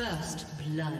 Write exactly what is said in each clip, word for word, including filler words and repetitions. First blood.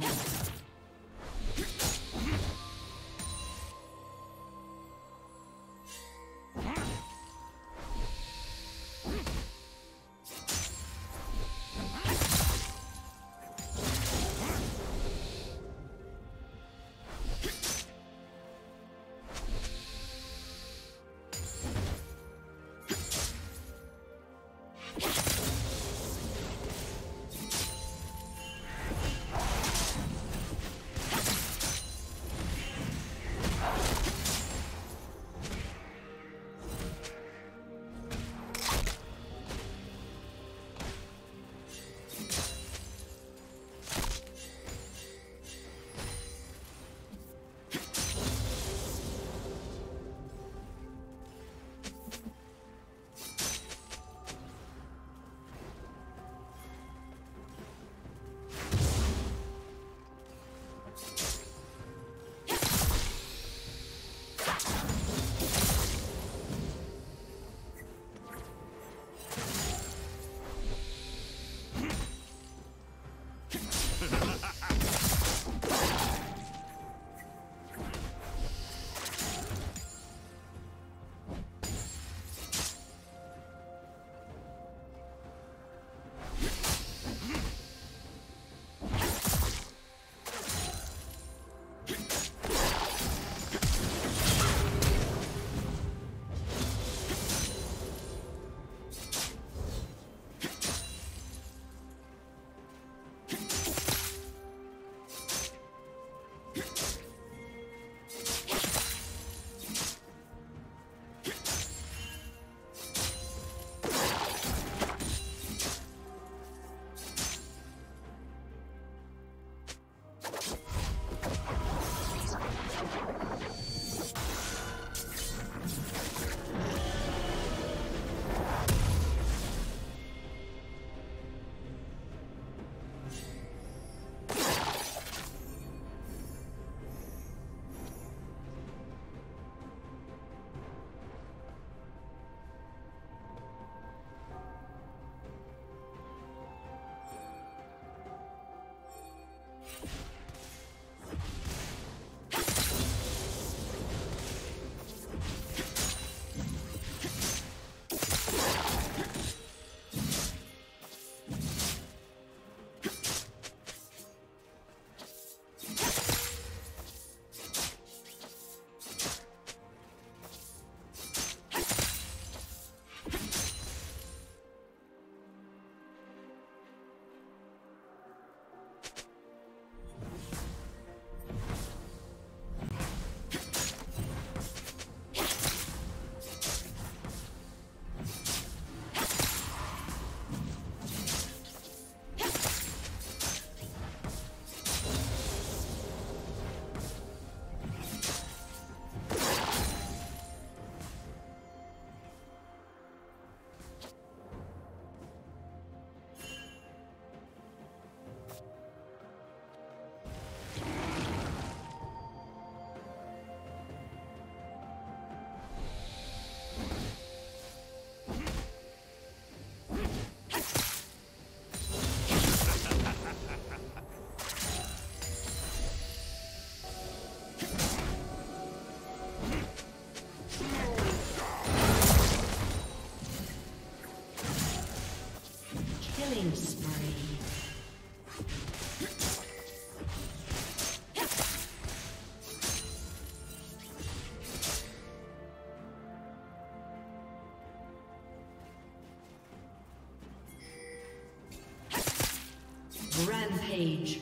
Rampage.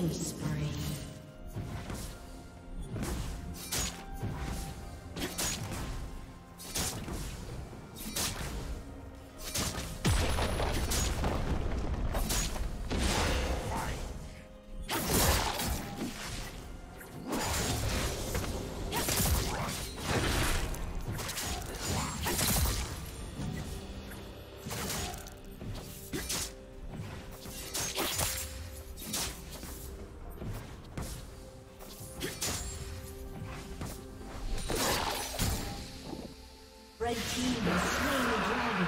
killing spree. Red team has slain the dragon.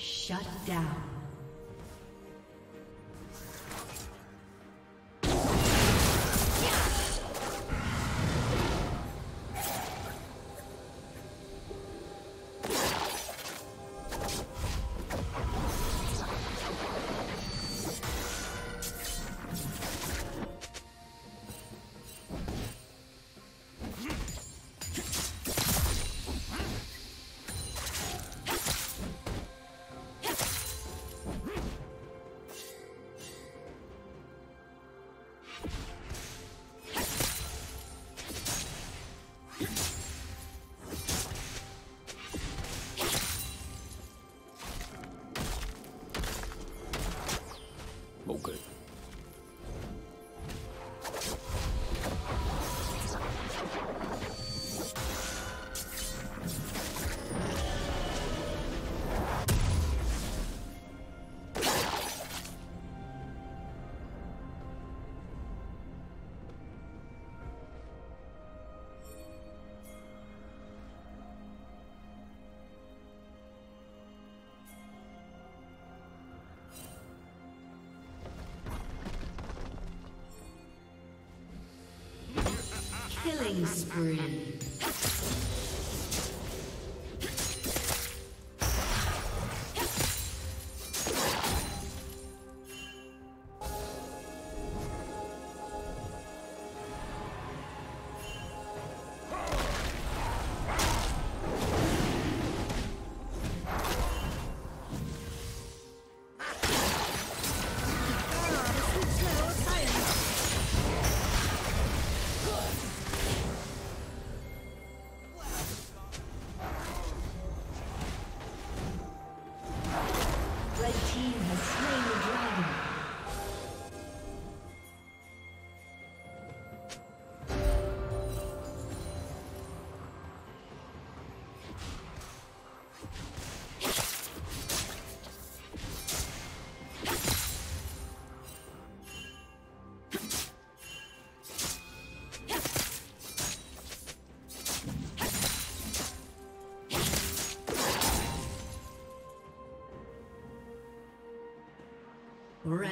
Shut down. Killing spree.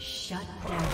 Shut down.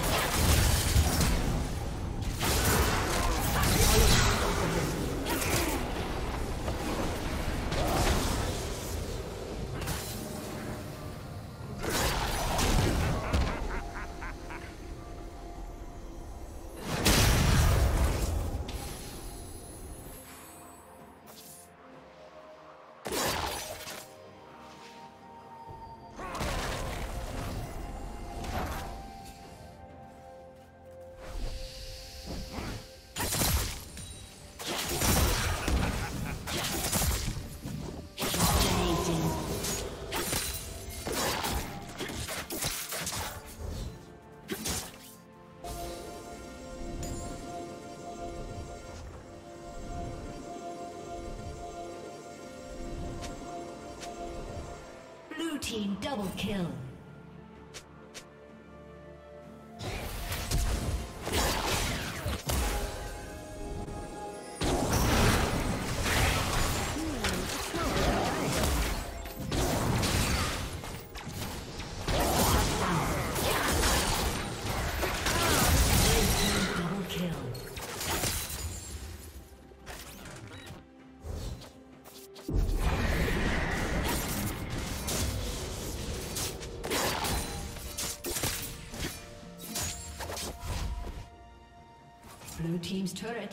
Team double kill. Blue team's turret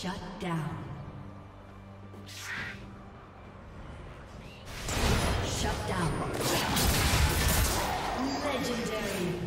Shut down. Shut down. Legendary.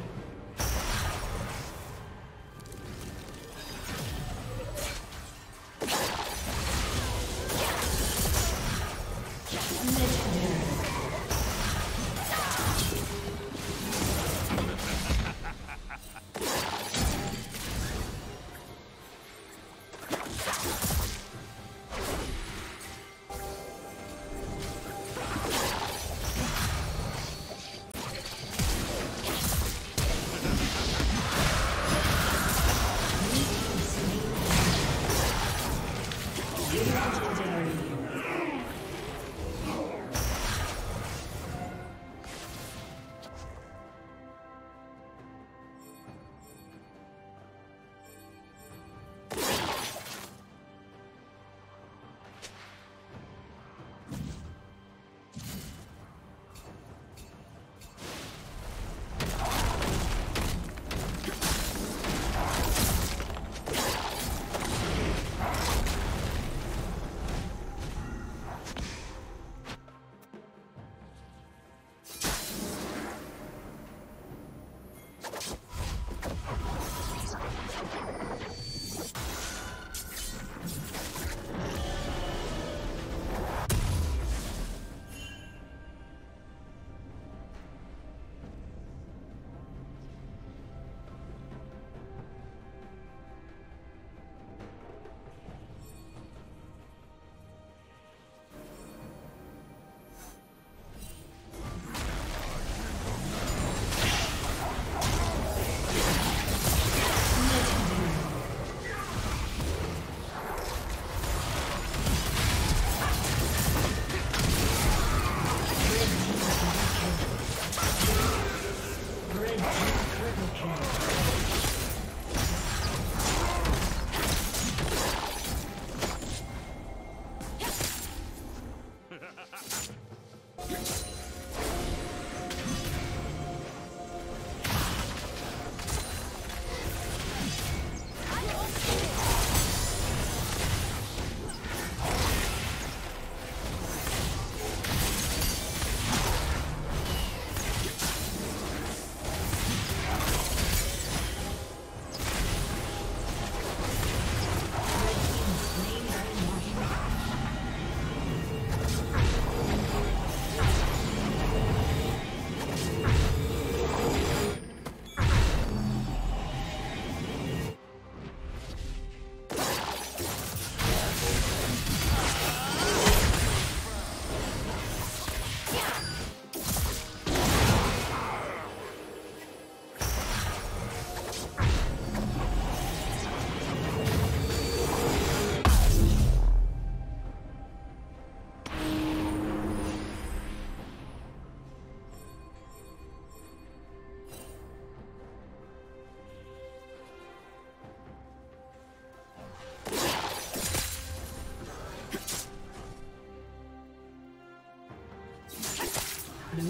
Blue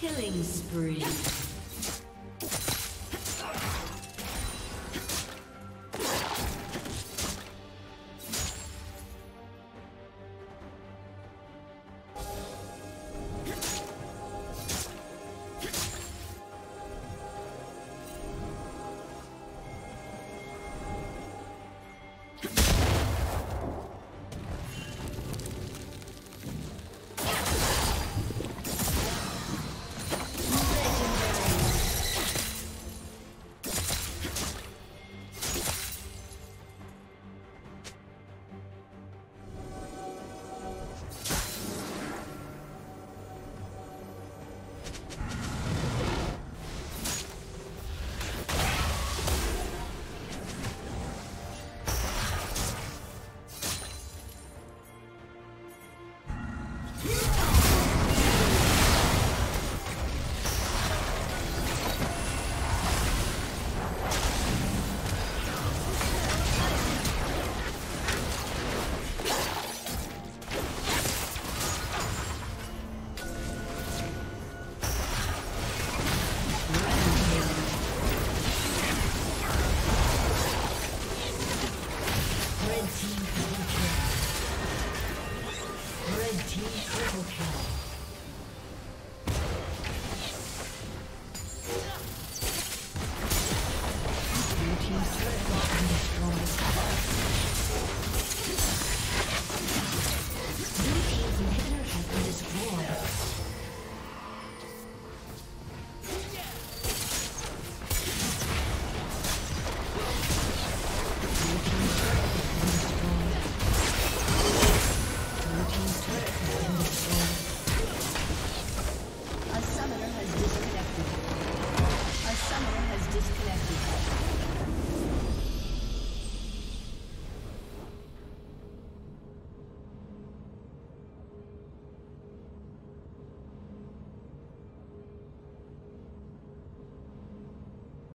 Killing spree. Legendary. Red team triple kill.